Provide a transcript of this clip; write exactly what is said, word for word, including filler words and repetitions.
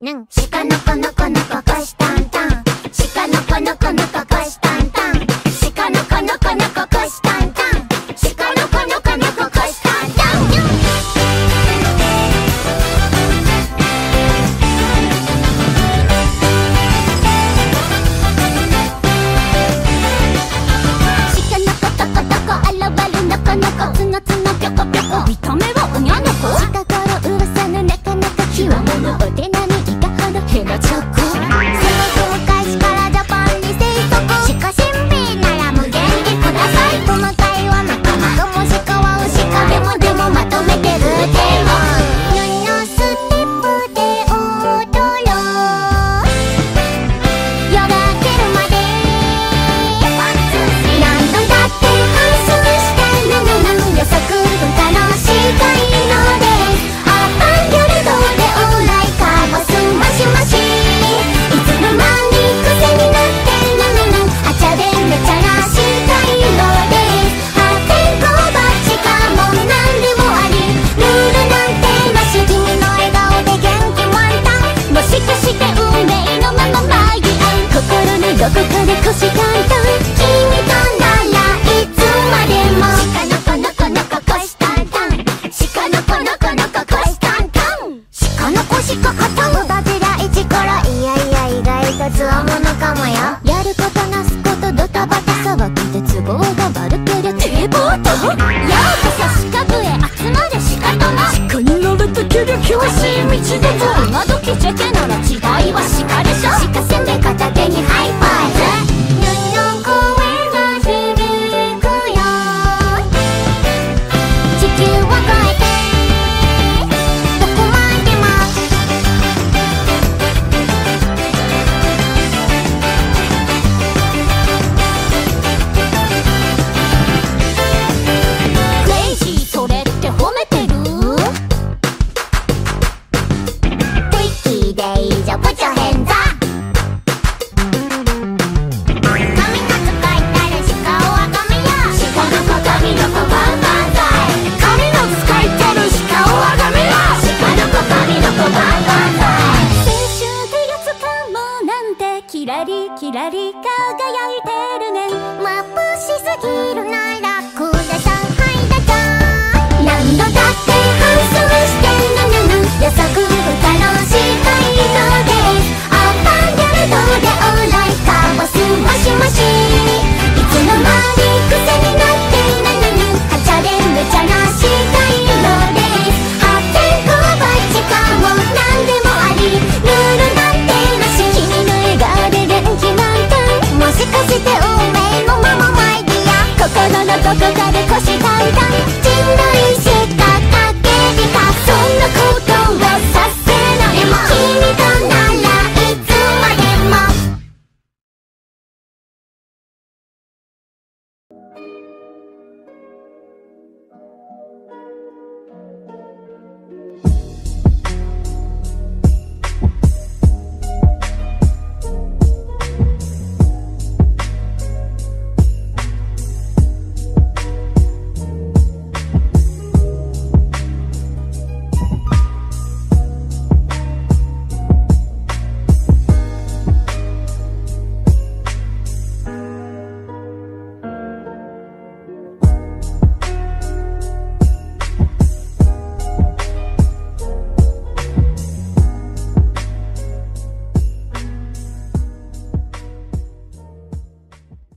シカのこのこのここしたんたん、シカのこのこのここしたんたん、シカのこのこのここしたんたん、シカのこのこのここしたんたん。シカのこどこどこあらわるのこのこ、つのつのぴょこぴょこ、見た目はうにゃのこ、シカごろうわさのなかなかきわものお手並みヘナチョコ。その境界市からジャパンに生息、シカ神秘なら無限にください。トナカイは仲間かも、シカはウシカ、でもでもまとめてルーティンを「ののステップで踊ろう」「夜明けるまで」「何度だって反則してななな予測不可能しかいので」どこかで腰が痛い、君とならいつまでも。シカのこのこのここしたんたん、シカのこのこのここしたんたん、シカのこしかかたん。育てらいちからいやいや意外とつわものかもよ。やることなすことドタバタ騒ぎで都合が悪ける堤防と。ようこそシカ部へ集まるシカ友、シカに慣れてきりゃ険しい道でず今どきジェケなら時代はシカでしょ。シカせんべ片手にハイパーキラリキラリカ